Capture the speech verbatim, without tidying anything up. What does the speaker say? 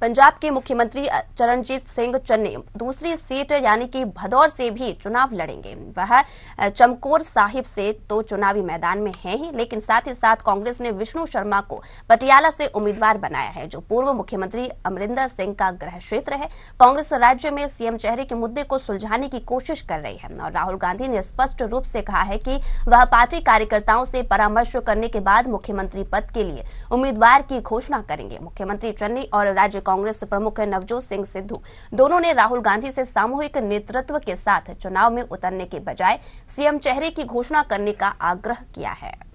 पंजाब के मुख्यमंत्री चरणजीत सिंह चन्नी दूसरी सीट यानी कि भदौर से भी चुनाव लड़ेंगे। वह चमकोर साहिब से तो चुनावी मैदान में हैं ही, लेकिन साथ ही साथ कांग्रेस ने विष्णु शर्मा को पटियाला से उम्मीदवार बनाया है, जो पूर्व मुख्यमंत्री अमरिंदर सिंह का गृह क्षेत्र है। कांग्रेस राज्य में सीएम चेहरे के मुद्दे को सुलझाने की कोशिश कर रही है और राहुल गांधी ने स्पष्ट रूप से कहा है कि वह पार्टी कार्यकर्ताओं से परामर्श करने के बाद मुख्यमंत्री पद के लिए उम्मीदवार की घोषणा करेंगे। मुख्यमंत्री चन्नी और राज्य कांग्रेस प्रमुख नवजोत सिंह सिद्धू दोनों ने राहुल गांधी से सामूहिक नेतृत्व के साथ चुनाव में उतरने के बजाय सीएम चेहरे की घोषणा करने का आग्रह किया है।